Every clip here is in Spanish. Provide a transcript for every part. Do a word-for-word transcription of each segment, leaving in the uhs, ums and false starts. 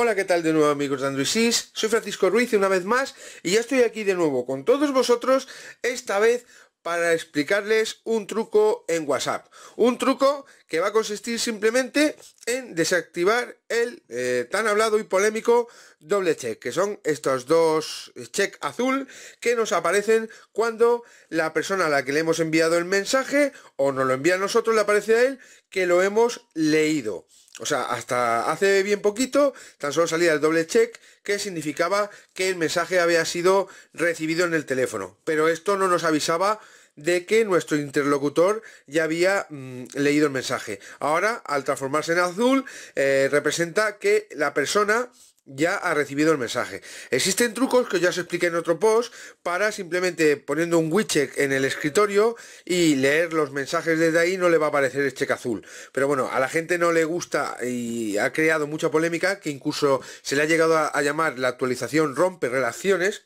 Hola, ¿qué tal de nuevo, amigos de Androidsis? Soy Francisco Ruiz una vez más y ya estoy aquí de nuevo con todos vosotros, esta vez para explicarles un truco en WhatsApp. Un truco que va a consistir simplemente en desactivar el eh, tan hablado y polémico doble check, que son estos dos check azul que nos aparecen cuando la persona a la que le hemos enviado el mensaje o nos lo envía a nosotros, le aparece a él que lo hemos leído. O sea, hasta hace bien poquito tan solo salía el doble check, que significaba que el mensaje había sido recibido en el teléfono. Pero esto no nos avisaba de que nuestro interlocutor ya había mmm, leído el mensaje. Ahora, al transformarse en azul, eh, representa que la persona ya ha recibido el mensaje. Existen trucos que ya os expliqué en otro post para simplemente poniendo un widget en el escritorio y leer los mensajes desde ahí, no le va a aparecer el check azul. Pero bueno, a la gente no le gusta y ha creado mucha polémica, que incluso se le ha llegado a, a llamar la actualización rompe relaciones.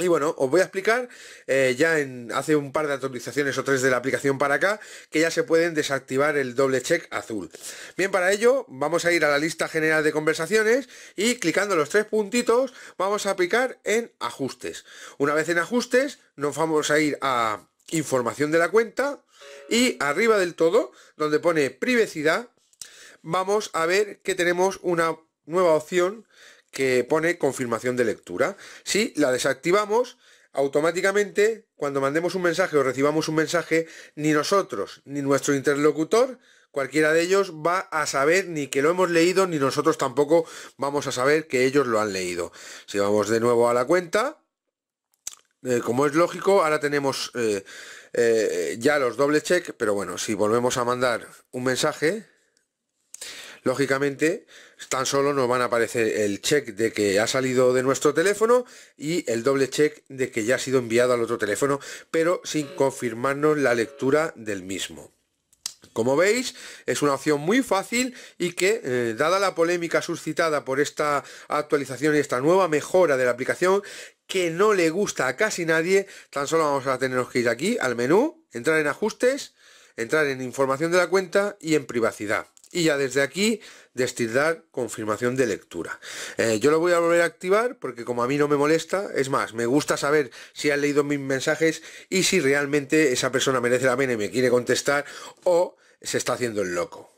Y bueno, os voy a explicar eh, ya en hace un par de actualizaciones o tres de la aplicación para acá, que ya se pueden desactivar el doble check azul. Bien, para ello vamos a ir a la lista general de conversaciones y clicando los tres puntitos vamos a aplicar en ajustes. Una vez en ajustes nos vamos a ir a información de la cuenta y arriba del todo, donde pone privacidad, vamos a ver que tenemos una nueva opción que pone confirmación de lectura. Si la desactivamos, automáticamente cuando mandemos un mensaje o recibamos un mensaje, ni nosotros ni nuestro interlocutor, cualquiera de ellos, va a saber ni que lo hemos leído, ni nosotros tampoco vamos a saber que ellos lo han leído. Si vamos de nuevo a la cuenta, eh, como es lógico, ahora tenemos eh, eh, ya los doble check, pero bueno, si volvemos a mandar un mensaje, lógicamente, tan solo nos van a aparecer el check de que ha salido de nuestro teléfono y el doble check de que ya ha sido enviado al otro teléfono, pero sin confirmarnos la lectura del mismo. Como veis, es una opción muy fácil y que, eh, dada la polémica suscitada por esta actualización y esta nueva mejora de la aplicación, que no le gusta a casi nadie, tan solo vamos a tener que ir aquí al menú, entrar en ajustes, entrar en información de la cuenta y en privacidad. Y ya desde aquí destildar confirmación de lectura. Eh, yo lo voy a volver a activar porque como a mí no me molesta, es más, me gusta saber si han leído mis mensajes y si realmente esa persona merece la pena y me quiere contestar o se está haciendo el loco.